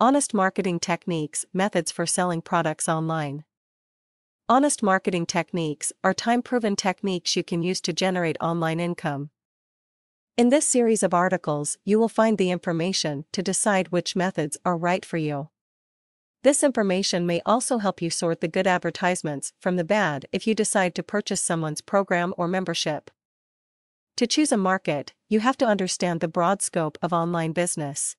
Honest marketing techniques, methods for selling products online. Honest marketing techniques are time-proven techniques you can use to generate online income. In this series of articles, you will find the information to decide which methods are right for you. This information may also help you sort the good advertisements from the bad if you decide to purchase someone's program or membership. To choose a market, you have to understand the broad scope of online business.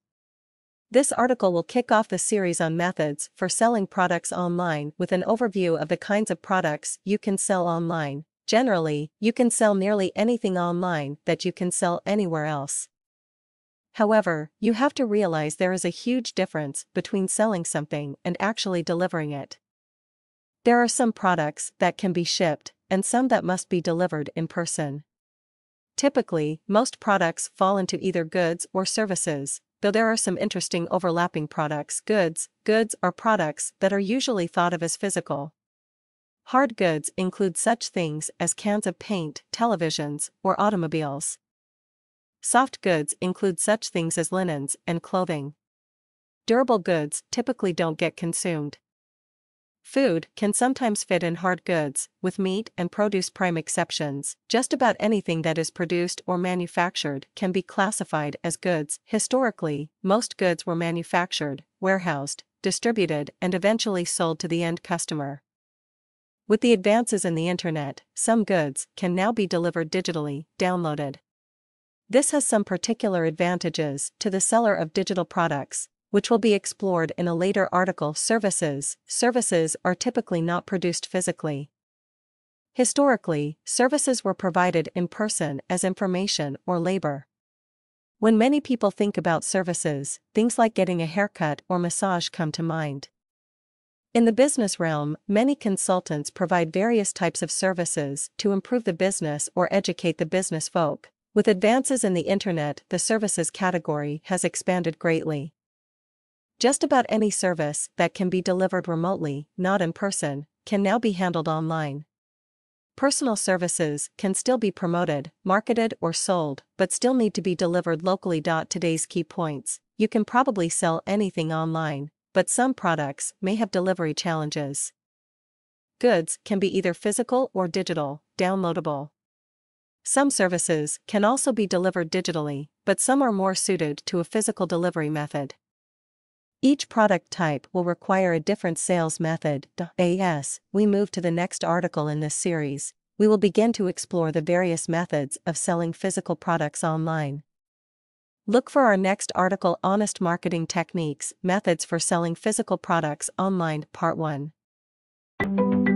This article will kick off the series on methods for selling products online with an overview of the kinds of products you can sell online. Generally, you can sell nearly anything online that you can sell anywhere else. However, you have to realize there is a huge difference between selling something and actually delivering it. There are some products that can be shipped and some that must be delivered in person. Typically, most products fall into either goods or services, though there are some interesting overlapping products. Goods are products that are usually thought of as physical. Hard goods include such things as cans of paint, televisions, or automobiles. Soft goods include such things as linens and clothing. Durable goods typically don't get consumed. Food can sometimes fit in hard goods, with meat and produce prime exceptions. Just about anything that is produced or manufactured can be classified as goods. Historically, most goods were manufactured, warehoused, distributed, and eventually sold to the end customer. With the advances in the internet, some goods can now be delivered digitally, downloaded. This has some particular advantages to the seller of digital products, which will be explored in a later article. Services are typically not produced physically. Historically, services were provided in person as information or labor. When many people think about services, things like getting a haircut or massage come to mind. In the business realm, many consultants provide various types of services to improve the business or educate the business folk. With advances in the internet, the services category has expanded greatly. Just about any service that can be delivered remotely, not in person, can now be handled online. Personal services can still be promoted, marketed, or sold, but still need to be delivered locally. Today's key points: you can probably sell anything online, but some products may have delivery challenges. Goods can be either physical or digital, downloadable. Some services can also be delivered digitally, but some are more suited to a physical delivery method. Each product type will require a different sales method. As we move to the next article in this series, we will begin to explore the various methods of selling physical products online. Look for our next article, Honest Marketing Techniques, Methods for Selling Physical Products Online, Part 1.